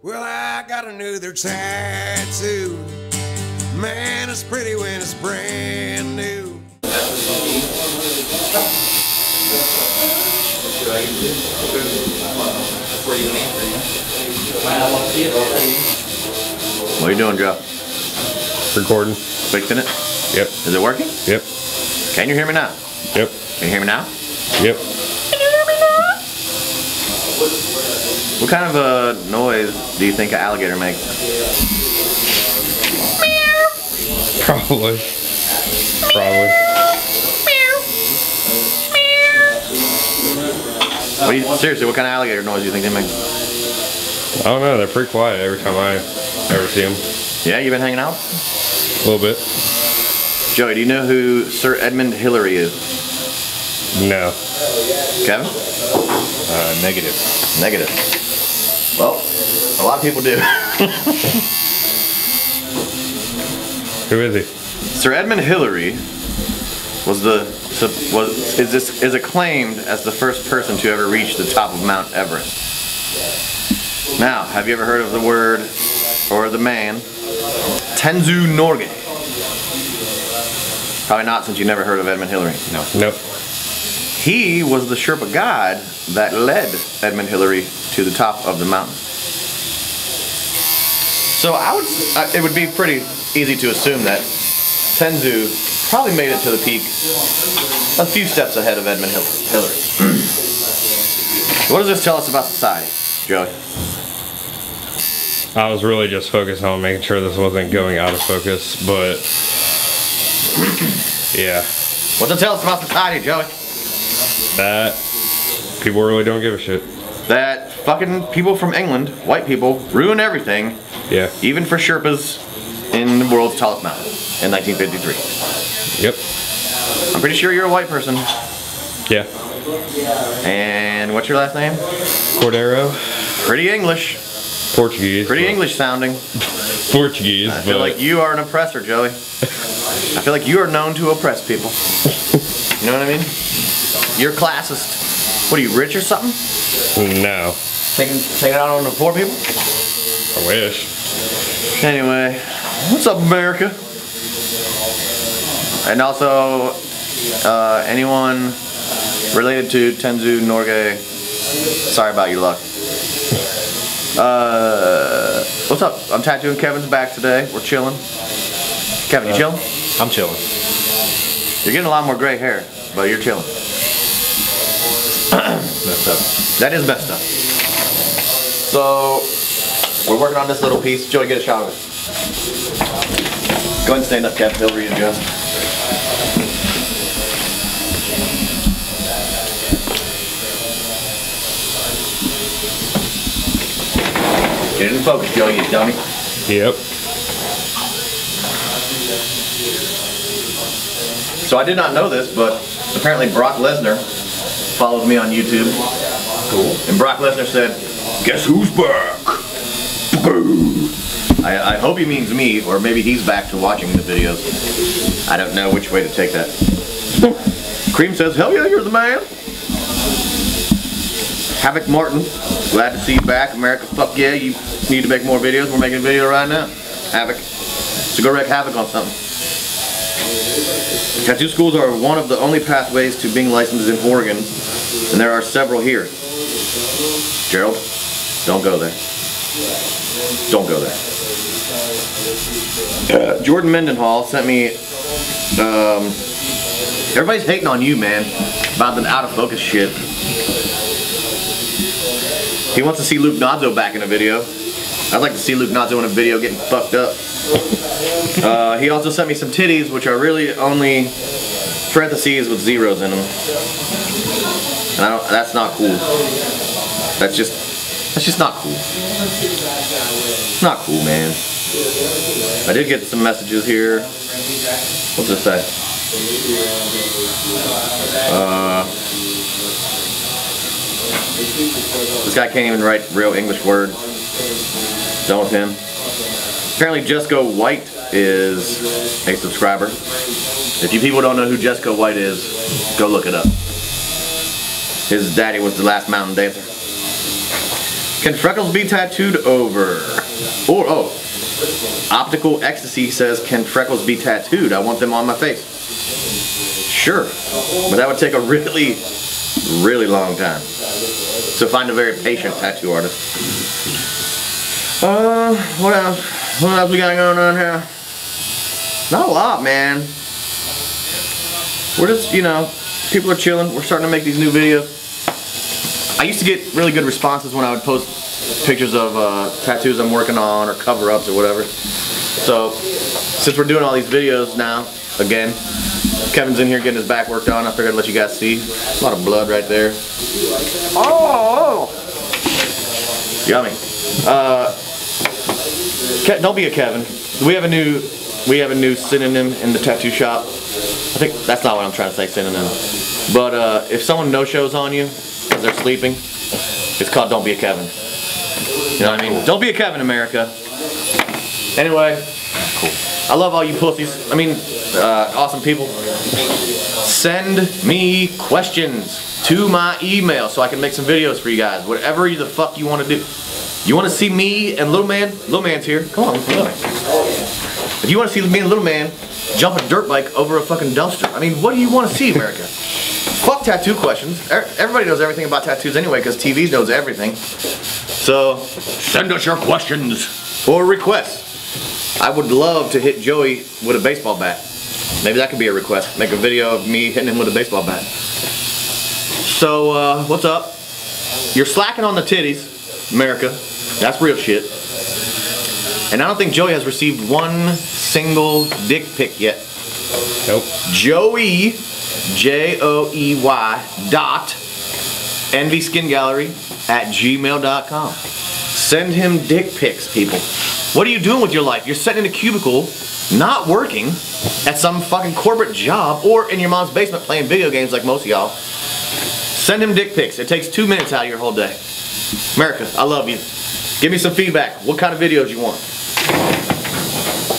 Well, I got another tattoo. Man, it's pretty when it's brand new. What are you doing, Joe? Recording. Fixing it? Yep. Is it working? Yep. Can you hear me now? Yep. Can you hear me now? Yep. Can you hear me now? What kind of a noise do you think an alligator makes? Meow. Probably. Probably. Meow. Meow. Meow. Seriously, what kind of alligator noise do you think they make? I don't know. They're pretty quiet every time I ever see them. Yeah, you been hanging out? A little bit. Joey, do you know who Sir Edmund Hillary is? No. Kevin? Negative. Negative. Well, a lot of people do. Who is he? Sir Edmund Hillary is acclaimed as the first person to ever reach the top of Mount Everest. Now, have you ever heard of the word or the man Tenzing Norgay? Probably not, since you never heard of Edmund Hillary. No. Nope. He was the Sherpa guide that led Edmund Hillary to the top of the mountain. So it would be pretty easy to assume that Tenzing probably made it to the peak a few steps ahead of Edmund Hillary. What does this tell us about society, Joey? I was really just focused on making sure this wasn't going out of focus, but... Yeah. What's it tell us about society, Joey? That people really don't give a shit. That fucking people from England, white people, ruin everything. Yeah. Even for Sherpas in the world's tallest mountain in 1953. Yep. I'm pretty sure you're a white person. Yeah. And what's your last name? Cordero. Pretty English. Portuguese. Pretty English sounding. Portuguese. I feel like you are an oppressor, Joey. I feel like you are known to oppress people. You know what I mean? You're classist. What are you, rich or something? No. Taking it out on the poor people? I wish. Anyway, what's up, America? And also, anyone related to Tenzing Norgay, sorry about your luck. What's up? I'm tattooing Kevin's back today. We're chilling. Kevin, you chilling? I'm chilling. You're getting a lot more gray hair, but you're chilling. Messed up. That is messed up. So, we're working on this little piece. Joey, get a shot of it. Go ahead and stand up, Kevin. He'll readjust. Get in focus, Joey, you dummy. Yep. So I did not know this, but apparently Brock Lesnar follows me on YouTube. Cool. And Brock Lesnar said, "Guess who's back?" I hope he means me, or maybe he's back to watching the videos. I don't know which way to take that. Cream says, "Hell yeah, you're the man." Havoc Martin, glad to see you back. America, fuck yeah, you need to make more videos. We're making a video right now. Havoc. So go wreck Havoc on something. Tattoo schools are one of the only pathways to being licensed in Oregon, and there are several here. Gerald, don't go there. Don't go there. Jordan Mendenhall sent me... everybody's hating on you, man, about the out-of-focus shit. He wants to see Luke Nazzo back in a video. I'd like to see Luke Nazzo in a video getting fucked up. He also sent me some titties, which are really only parentheses with zeros in them, and that's not cool. That's just not cool. It's not cool, man. I did get some messages here. What's this say? This guy can't even write real English words. Done with him. Apparently Jesco White is a subscriber. If you people don't know who Jesco White is, go look it up. His daddy was the last mountain dancer. Can freckles be tattooed over? Or, oh, Optical Ecstasy says, can freckles be tattooed? I want them on my face. Sure, but that would take a really, really long time. So find a very patient tattoo artist. What else? What else we got going on here? Not a lot, man. We're just, you know, people are chilling. We're starting to make these new videos. I used to get really good responses when I would post pictures of tattoos I'm working on or cover-ups or whatever. So, since we're doing all these videos now, again, Kevin's in here getting his back worked on. I figured I'd let you guys see. A lot of blood right there. Oh! Yummy. Don't be a Kevin. We have a new synonym in the tattoo shop. I think that's not what I'm trying to say, synonym. But if someone no-shows on you, they're sleeping, it's called Don't Be a Kevin. You know what I mean? Don't be a Kevin, America. Anyway, cool. I love all you pussies. I mean, awesome people. Send me questions to my email so I can make some videos for you guys. Whatever the fuck you want to do. You want to see me and Little Man? Little Man's here. Come on, Little Man. If you want to see me and Little Man jump a dirt bike over a fucking dumpster, I mean, what do you want to see, America? Fuck tattoo questions. Everybody knows everything about tattoos anyway because TV knows everything. So, send us your questions or requests. I would love to hit Joey with a baseball bat. Maybe that could be a request. Make a video of me hitting him with a baseball bat. So, what's up? You're slacking on the titties, America. That's real shit. And I don't think Joey has received one single dick pic yet. Nope. Joey... joey.envyskingallery@gmail.com. Send him dick pics, people. What are you doing with your life? You're sitting in a cubicle, not working, at some fucking corporate job, or in your mom's basement playing video games like most of y'all. Send him dick pics. It takes 2 minutes out of your whole day. America, I love you. Give me some feedback. What kind of videos you want?